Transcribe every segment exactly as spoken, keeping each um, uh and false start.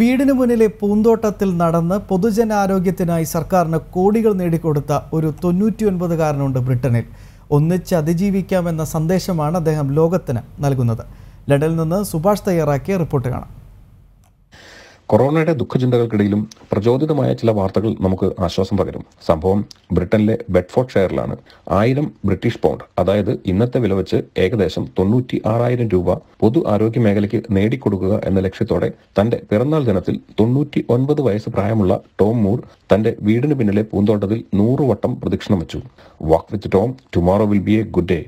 വീടിനു മുന്നിലെ പൂന്തോട്ടത്തിൽ നടന്ന് പൊതുജനാരോഗ്യത്തിനായി സർക്കാരിന് കോടികൾ നേടിക്കൊടുത്ത ഒരു തൊണ്ണൂറ്റി ഒൻപത് കാരനുണ്ട് ബ്രിട്ടനിൽ. ഒന്നിച്ച് അതിജീവിക്കാമെന്ന സന്ദേശമാണ് അദ്ദേഹം ലോകത്തിന് നൽകുന്നത്. ലണ്ടനിൽ നിന്ന് സുഭാഷ് തയ്യാറാക്കിയ റിപ്പോർട്ട് കാണാം. കൊറോണയുടെ ദുഃഖചിന്തകൾക്കിടയിലും പ്രചോദിതമായ ചില വാർത്തകൾ നമുക്ക് ആശ്വാസം പകരും. സംഭവം ബ്രിട്ടനിലെ ബെഡ്ഫോർഡ് ഷെയറിലാണ്. ആയിരം ബ്രിട്ടീഷ് പൗണ്ട്, അതായത് ഇന്നത്തെ വില വെച്ച് ഏകദേശം തൊണ്ണൂറ്റി ആറായിരം രൂപ പൊതു ആരോഗ്യ മേഖലയ്ക്ക് നേടിക്കൊടുക്കുക എന്ന ലക്ഷ്യത്തോടെ തന്റെ പിറന്നാൾ ദിനത്തിൽ തൊണ്ണൂറ്റി ഒൻപത് വയസ്സ് പ്രായമുള്ള ടോം മൂർ തന്റെ വീടിന് പിന്നിലെ പൂന്തോട്ടത്തിൽ നൂറ് വട്ടം പ്രദക്ഷിണം വെച്ചു. Walk with Tom, tomorrow will be a good day,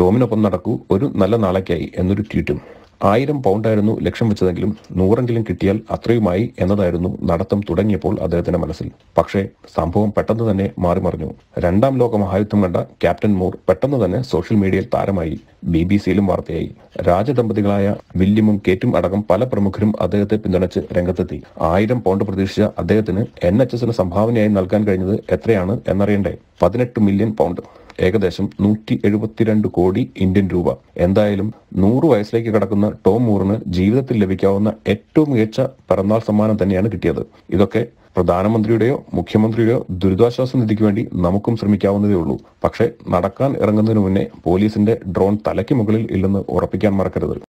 ടോമിനൊപ്പം നടക്കൂ ഒരു നല്ല നാളേക്കായി എന്നൊരു ട്വീറ്റും. ആയിരം പൗണ്ടായിരുന്നു ലക്ഷ്യം വെച്ചതെങ്കിലും നൂറെങ്കിലും കിട്ടിയാൽ അത്രയുമായി എന്നതായിരുന്നു നടത്തം തുടങ്ങിയപ്പോൾ അദ്ദേഹത്തിന്റെ മനസ്സിൽ. പക്ഷേ സംഭവം പെട്ടെന്ന് തന്നെ മാറിമറിഞ്ഞു. രണ്ടാം ലോക മഹായുദ്ധം കണ്ട ക്യാപ്റ്റൻ മൂർ പെട്ടെന്ന് തന്നെ സോഷ്യൽ മീഡിയയിൽ താരമായി, ബി ബി സിയിലും വാർത്തയായി. രാജദമ്പതികളായ വില്യമും കേറ്റും അടക്കം പല പ്രമുഖരും അദ്ദേഹത്തെ പിന്തുണച്ച് രംഗത്തെത്തി. ആയിരം പൗണ്ട് പ്രതീക്ഷിച്ച അദ്ദേഹത്തിന് എൻ എച്ച് എസിന് സംഭാവനയായി നൽകാൻ കഴിഞ്ഞത് എത്രയാണ് എന്നറിയണ്ടേ? പതിനെട്ട് മില്യൺ പൗണ്ട്, ഏകദേശം നൂറ്റി എഴുപത്തിരണ്ട് കോടി ഇന്ത്യൻ രൂപ. എന്തായാലും നൂറ് വയസ്സിലേക്ക് കടക്കുന്ന ടോം മൂറിന് ജീവിതത്തിൽ ലഭിക്കാവുന്ന ഏറ്റവും മികച്ച പിറന്നാൾ സമ്മാനം തന്നെയാണ് കിട്ടിയത്. ഇതൊക്കെ പ്രധാനമന്ത്രിയുടെയോ മുഖ്യമന്ത്രിയുടെയോ ദുരിതാശ്വാസ നിധിക്ക് വേണ്ടി നമുക്കും ശ്രമിക്കാവുന്നതേ ഉള്ളൂ. പക്ഷേ നടക്കാൻ ഇറങ്ങുന്നതിന് മുന്നേ പോലീസിന്റെ ഡ്രോൺ തലയ്ക്ക് മുകളിൽ ഇല്ലെന്ന് ഉറപ്പിക്കാൻ മറക്കരുത്.